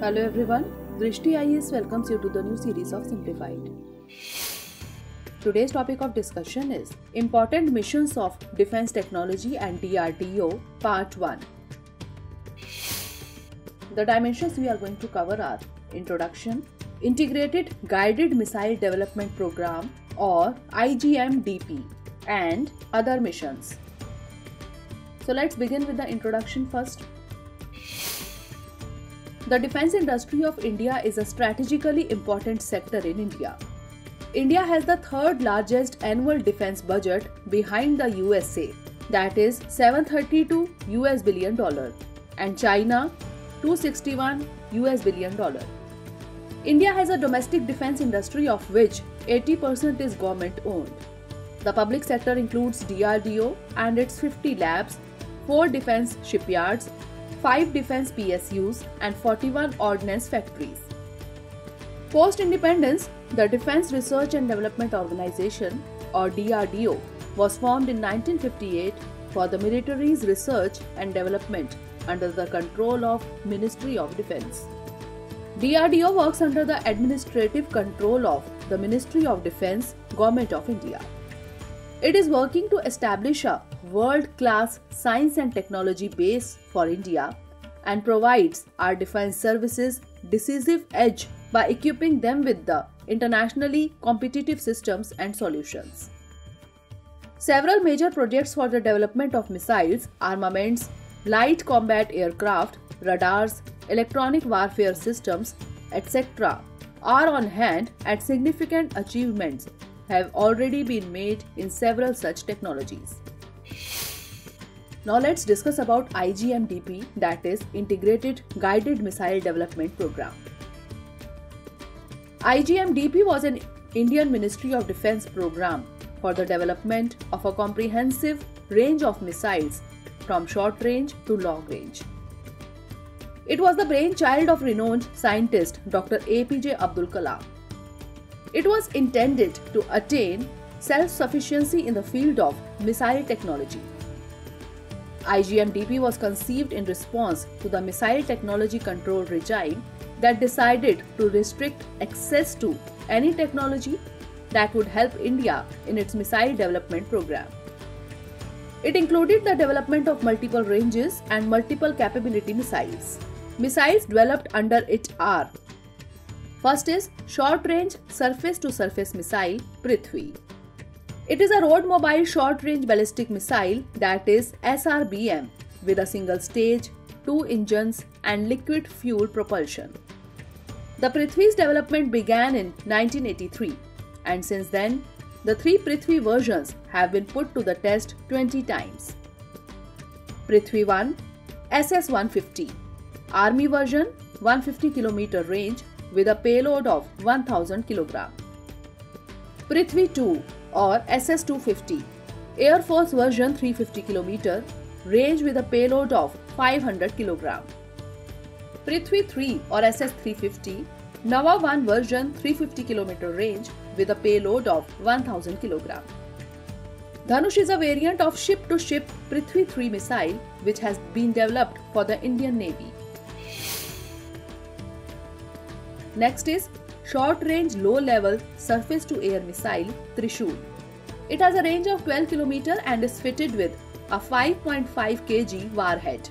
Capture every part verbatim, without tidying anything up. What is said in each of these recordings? Hello everyone, Drishti I A S welcomes you to the new series of Simplified. Today's topic of discussion is Important Missions of Defense Technology and D R D O Part one. The dimensions we are going to cover are Introduction, Integrated Guided Missile Development Programme or I G M D P and Other Missions. So let's begin with the introduction first. The defense industry of India is a strategically important sector in India. India has the third largest annual defense budget behind the U S A, that is seven hundred thirty-two U S billion dollars, and China two hundred sixty-one U S billion dollars. India has a domestic defense industry of which eighty percent is government owned. The public sector includes D R D O and its fifty labs, four defense shipyards, five defense P S Us and forty-one ordnance factories. Post-independence, the Defense Research and Development Organization or D R D O was formed in nineteen fifty-eight for the military's research and development under the control of Ministry of Defense. D R D O works under the administrative control of the Ministry of Defense, Government of India. It is working to establish a world-class science and technology base for India and provides our defense services decisive edge by equipping them with the internationally competitive systems and solutions. Several major projects for the development of missiles, armaments, light combat aircraft, radars, electronic warfare systems, et cetera are on hand, and significant achievements have already been made in several such technologies. Now let's discuss about I G M D P, that is Integrated Guided Missile Development Programme. I G M D P was an Indian Ministry of Defence programme for the development of a comprehensive range of missiles from short range to long range. It was the brainchild of renowned scientist Doctor A P J Abdul Kalam. It was intended to attain self-sufficiency in the field of missile technology. I G M D P was conceived in response to the Missile Technology Control Regime that decided to restrict access to any technology that would help India in its missile development program. It included the development of multiple ranges and multiple capability missiles. Missiles developed under it are: first is short-range surface-to-surface missile Prithvi. It is a road-mobile short-range ballistic missile, that is S R B M, with a single stage, two engines and liquid fuel propulsion. The Prithvi's development began in nineteen eighty-three, and since then, the three Prithvi versions have been put to the test twenty times. Prithvi one, S S one fifty, Army version, one hundred fifty kilometer range, with a payload of one thousand kilogram. Prithvi two or S S two fifty, Air Force version, three hundred fifty kilometer, range with a payload of five hundred kilogram. Prithvi three or S S three fifty, Nava one version, three hundred fifty kilometer range with a payload of one thousand kilogram. Dhanush is a variant of ship-to-ship Prithvi three missile which has been developed for the Indian Navy. Next is short-range low-level surface-to-air missile Trishul. It has a range of twelve kilometers and is fitted with a five point five kilogram warhead.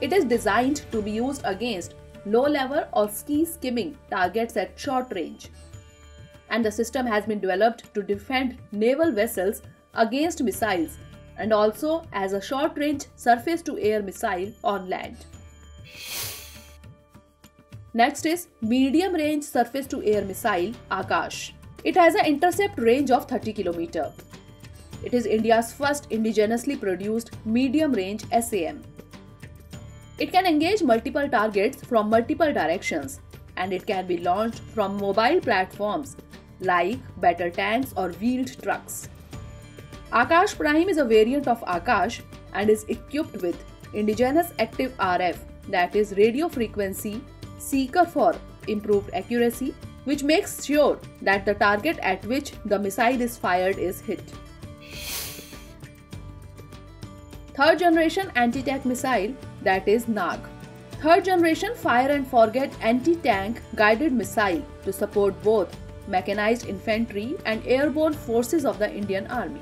It is designed to be used against low-level or ski-skimming targets at short range. And the system has been developed to defend naval vessels against missiles and also as a short-range surface-to-air missile on land. Next is medium-range surface-to-air missile Akash. It has an intercept range of thirty kilometers. It is India's first indigenously produced medium-range S A M. It can engage multiple targets from multiple directions, and it can be launched from mobile platforms like battle tanks or wheeled trucks. Akash Prime is a variant of Akash and is equipped with indigenous active R F, that is radio frequency seeker, for improved accuracy, which makes sure that the target at which the missile is fired is hit. Third generation anti-tank missile, that is N A G. third generation fire and forget anti-tank guided missile to support both mechanized infantry and airborne forces of the Indian Army.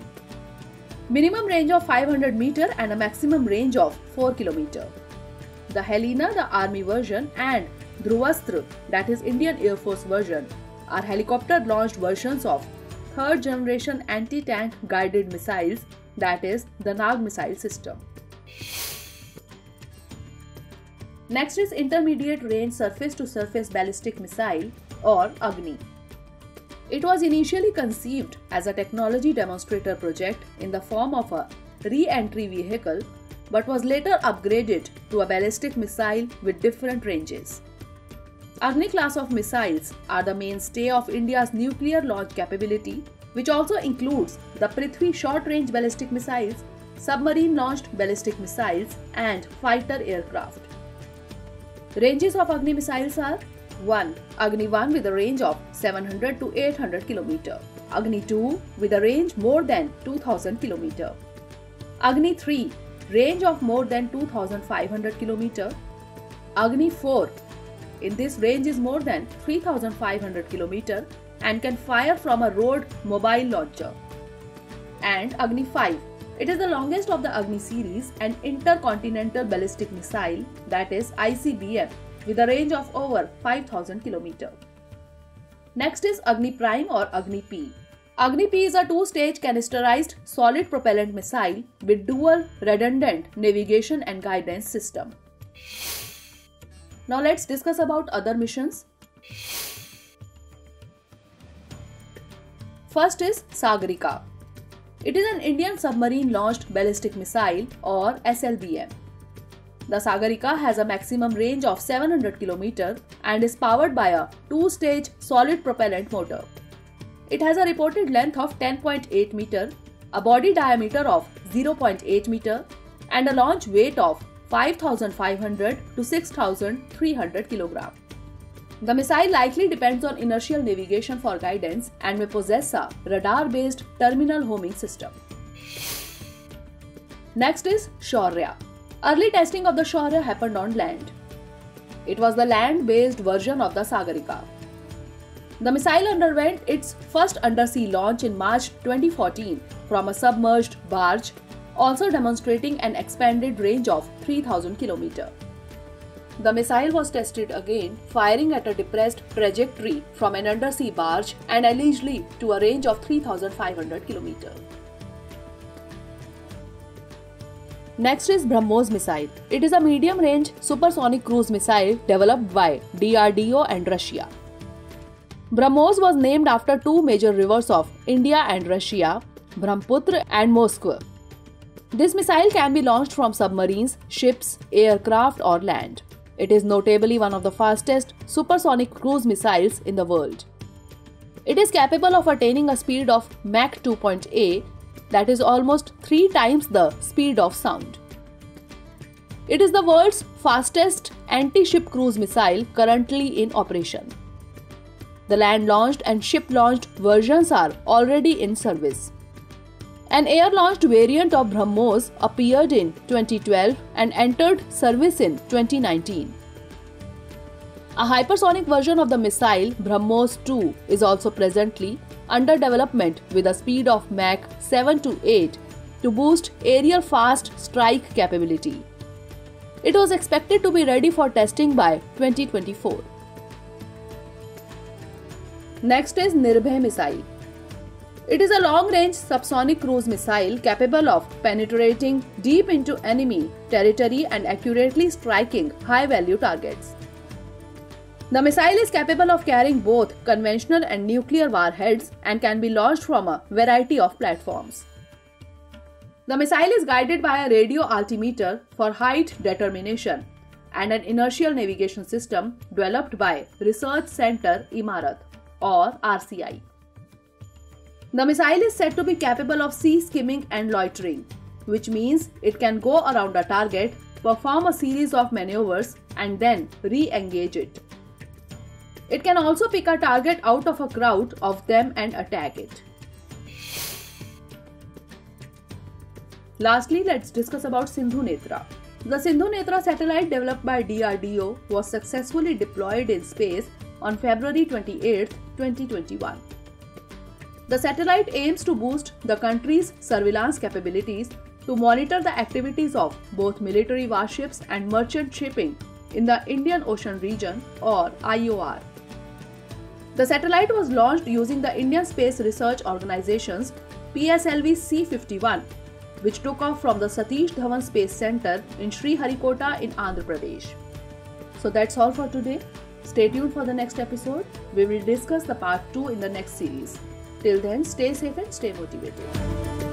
Minimum range of five hundred meter and a maximum range of four kilometer. The Helina, the Army version, and Dhruvastra, that is Indian Air Force version, are helicopter-launched versions of third-generation anti-tank guided missiles, that is the N A G missile system. Next is Intermediate-Range Surface-to-Surface Ballistic Missile or Agni. It was initially conceived as a technology demonstrator project in the form of a re-entry vehicle, but was later upgraded to a ballistic missile with different ranges. Agni class of missiles are the mainstay of India's nuclear launch capability, which also includes the Prithvi short-range ballistic missiles, submarine-launched ballistic missiles, and fighter aircraft. Ranges of Agni missiles are one. Agni one with a range of seven hundred to eight hundred kilometers, Agni two with a range more than two thousand kilometers, Agni three range of more than two thousand five hundred kilometers, Agni four in this range is more than three thousand five hundred kilometers and can fire from a road mobile launcher, and Agni five. It is the longest of the Agni series and intercontinental ballistic missile, that is I C B M, with a range of over five thousand kilometers. Next is Agni Prime or Agni P. Agni P is a two-stage canisterized solid propellant missile with dual redundant navigation and guidance system. Now let's discuss about other missions. First is Sagarika. It is an Indian submarine-launched ballistic missile or S L B M. The Sagarika has a maximum range of seven hundred kilometers and is powered by a two-stage solid propellant motor. It has a reported length of ten point eight meters, a body diameter of zero point eight meters, and a launch weight of five thousand five hundred to six thousand three hundred kilograms. The missile likely depends on inertial navigation for guidance and may possess a radar-based terminal homing system. Next is Shaurya. Early testing of the Shaurya happened on land. It was the land-based version of the Sagarika. The missile underwent its first undersea launch in March twenty fourteen from a submerged barge, also demonstrating an expanded range of three thousand kilometers. The missile was tested again, firing at a depressed trajectory from an undersea barge and allegedly to a range of three thousand five hundred kilometers. Next is BrahMos missile. It is a medium-range supersonic cruise missile developed by D R D O and Russia. BrahMos was named after two major rivers of India and Russia, Brahmaputra and Moskva. This missile can be launched from submarines, ships, aircraft or land. It is notably one of the fastest supersonic cruise missiles in the world. It is capable of attaining a speed of Mach two point eight. That is almost three times the speed of sound. It is the world's fastest anti-ship cruise missile currently in operation. The land-launched and ship-launched versions are already in service. An air-launched variant of BrahMos appeared in twenty twelve and entered service in twenty nineteen. A hypersonic version of the missile, BrahMos two, is also presently under development with a speed of Mach seven to eight to boost aerial fast strike capability. It was expected to be ready for testing by twenty twenty-four. Next is NIRBHAY missile. It is a long-range subsonic cruise missile capable of penetrating deep into enemy territory and accurately striking high-value targets. The missile is capable of carrying both conventional and nuclear warheads and can be launched from a variety of platforms. The missile is guided by a radio altimeter for height determination and an inertial navigation system developed by Research Center Imarat or R C I. The missile is said to be capable of sea skimming and loitering, which means it can go around a target, perform a series of maneuvers, and then re-engage it. It can also pick a target out of a crowd of them and attack it. Lastly, let's discuss about Sindhu Netra. The Sindhu Netra satellite developed by D R D O was successfully deployed in space on February twenty-eighth, twenty twenty-one. The satellite aims to boost the country's surveillance capabilities to monitor the activities of both military warships and merchant shipping in the Indian Ocean Region or I O R. The satellite was launched using the Indian Space Research Organization's P S L V C fifty-one, which took off from the Satish Dhawan Space Center in Sriharikota in Andhra Pradesh. So that's all for today. Stay tuned for the next episode. We will discuss the part two in the next series. Till then, stay safe and stay motivated.